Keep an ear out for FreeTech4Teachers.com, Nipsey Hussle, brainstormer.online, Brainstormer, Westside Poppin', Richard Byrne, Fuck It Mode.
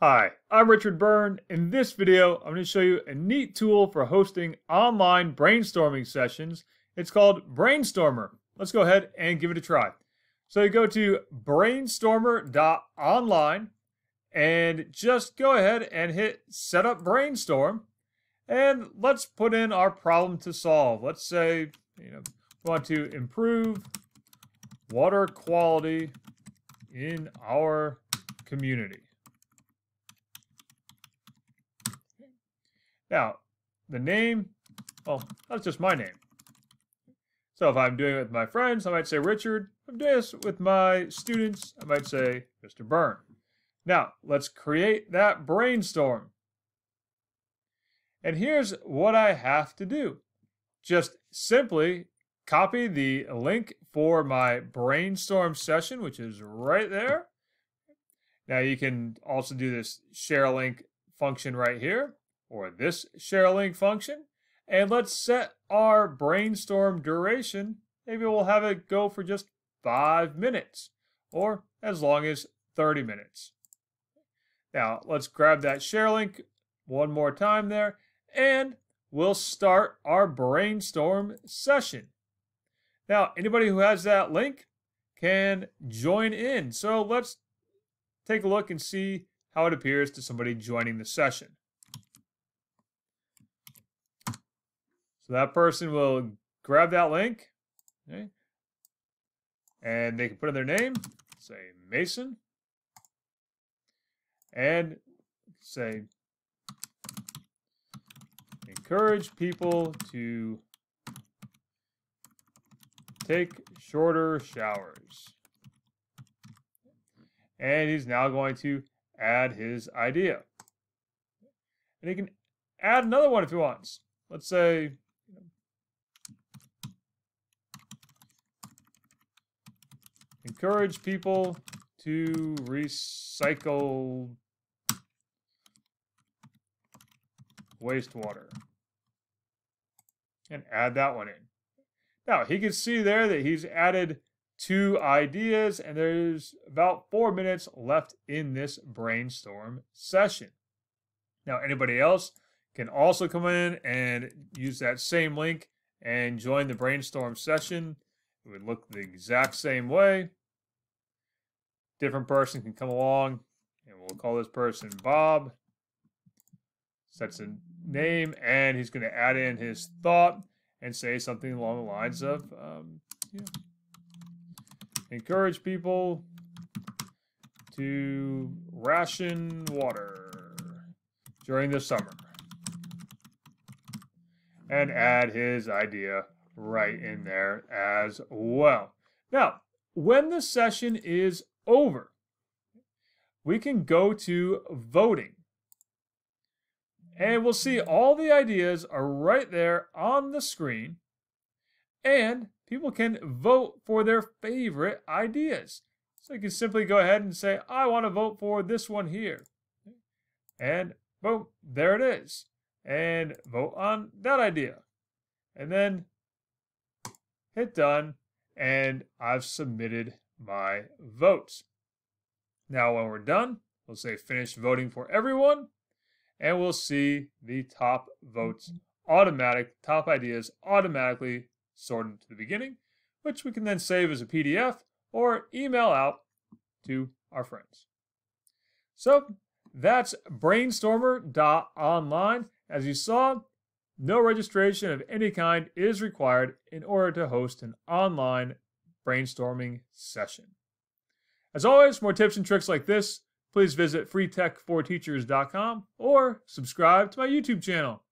Hi, I'm Richard Byrne. In this video, I'm going to show you a neat tool for hosting online brainstorming sessions. It's called Brainstormer. Let's go ahead and give it a try. So you go to brainstormer.online and just go ahead and hit Set Up Brainstorm. And let's put in our problem to solve. Let's say, we want to improve water quality in our community. Now, the name, well, that's just my name. So if I'm doing it with my friends, I might say Richard. If I'm doing this with my students, I might say Mr. Byrne. Now, let's create that brainstorm. And here's what I have to do. Just simply copy the link for my brainstorm session, which is right there. Now, you can also do this share link function right here, or this share link function, and let's set our brainstorm duration. Maybe we'll have it go for just 5 minutes, or as long as 30 minutes. Now, let's grab that share link one more time there, and we'll start our brainstorm session. Now, anybody who has that link can join in. So let's take a look and see how it appears to somebody joining the session. So that person will grab that link, okay, and they can put in their name, say Mason, and say encourage people to take shorter showers. And he's now going to add his idea. And he can add another one if he wants. Let's say, encourage people to recycle wastewater, and add that one in. Now, he can see there that he's added 2 ideas, and there's about 4 minutes left in this brainstorm session. Now, anybody else can also come in and use that same link and join the brainstorm session. It would look the exact same way. Different person can come along, and we'll call this person Bob. Sets a name, and he's going to add in his thought and say something along the lines of encourage people to ration water during the summer, and add his idea right in there as well. Now, when the session is over, we can go to voting. And we'll see all the ideas are right there on the screen, and people can vote for their favorite ideas. So you can simply go ahead and say, I want to vote for this one here. And boom, there it is. And vote on that idea. And then hit done, and I've submitted my votes. Now, when we're done, we'll say finish voting for everyone, and we'll see the top votes top ideas automatically sorted to the beginning, which we can then save as a PDF or email out to our friends. So that's brainstormer.online. As you saw, no registration of any kind is required in order to host an online brainstorming session. As always, for more tips and tricks like this, please visit FreeTech4Teachers.com or subscribe to my YouTube channel.